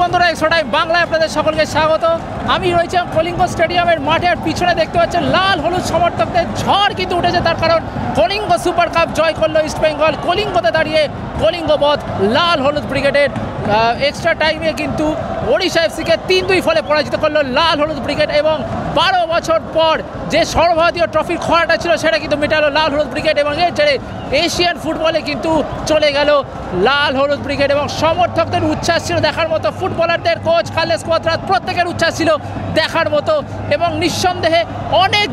বন্ধুরা XtraTime বাংলা আপনাদের সকলকে স্বাগত আমি রয়েছি কলিঙ্গা স্টেডিয়ামের মাঠে আর পিছনে দেখতে পাচ্ছেন লাল হলুদ সমর্থকদের ঝড় কিন্তু উঠেছে তার কারণ কলিঙ্গা সুপার কাপ জয় করলো ইস্ট বেঙ্গল কলিঙ্গতে দাঁড়িয়ে কলিঙ্গবধ লাল হলুদ ব্রিগেডের এক্সট্রা টাইমে কিন্তু ওড়িশা এফসিকে ৩-২ ফলে পরাজিত করলো লাল হলুদ ব্রিগেড এবং ১২ বছর পর যে সর্বভারতীয় ট্রফির খোয়াটা ছিল সেটা কিন্তু মেটালো লাল হলুদ ব্রিগেড এবং এর জেরে এশিয়ান ফুটবলে কিন্তু চলে গেল লাল হলুদ ব্রিগেড এবং সমর্থকদের উচ্ছ্বাস ছিল দেখার মতো ফুটবলারদের কোচ কার্লেস কুয়াদ্রাত প্রত্যেকের উচ্ছ্বাস ছিল দেখার মতো এবং নিঃসন্দেহে অনেক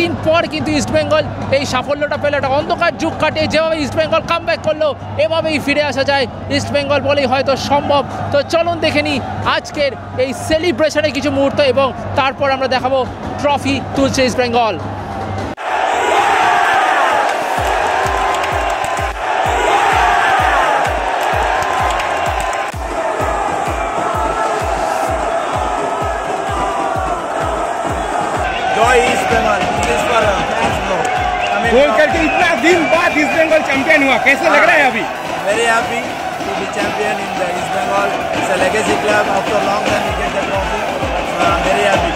দিন পর কিন্তু ইস্টবেঙ্গল এই সাফল্যটা পেল একটা অন্ধকার যুগ কাটিয়ে যেভাবে ইস্টবেঙ্গল কাম ব্যাক করলো এভাবেই ফিরে আসা যায় ইস্টবেঙ্গল বলেই হয়তো সম্ভব তো চলুন দেখে নিই আজকের এই সেলিব্রেশনের কিছু মুহূর্ত এবং তারপর আমরা দেখাবো ট্রফি তুলছে ইস্টবেঙ্গল गोल करके इतना दिन बाद ईस्ट बंगाल चैंपियन हुआ कैसा लग रहा है अभी very happy to be champion in the east Bengal it's a legacy club after long time we get the trophy very happy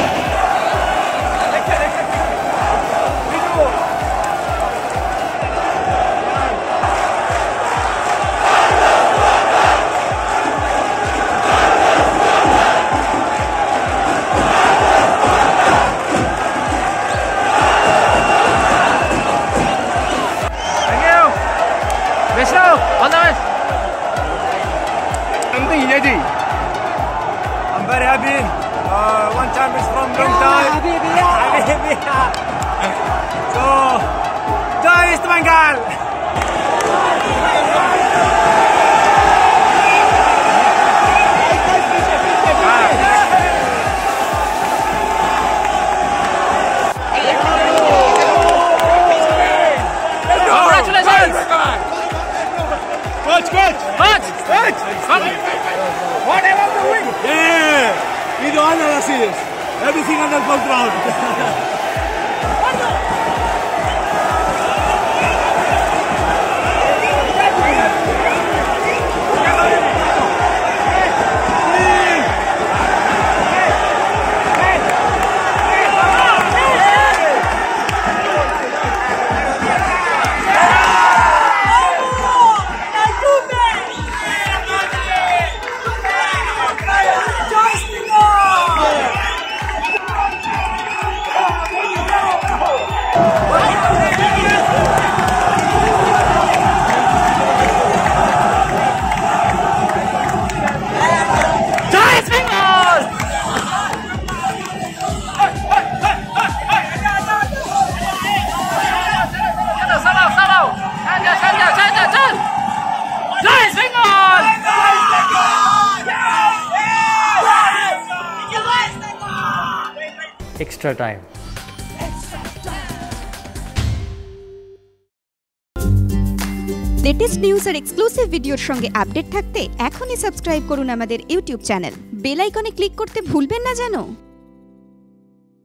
Everything under control. Extra time. Latest news and exclusive video shonge update thakte, ekhoni subscribe korun amader YouTube channel. Bell icon e click korte bhulben na jano.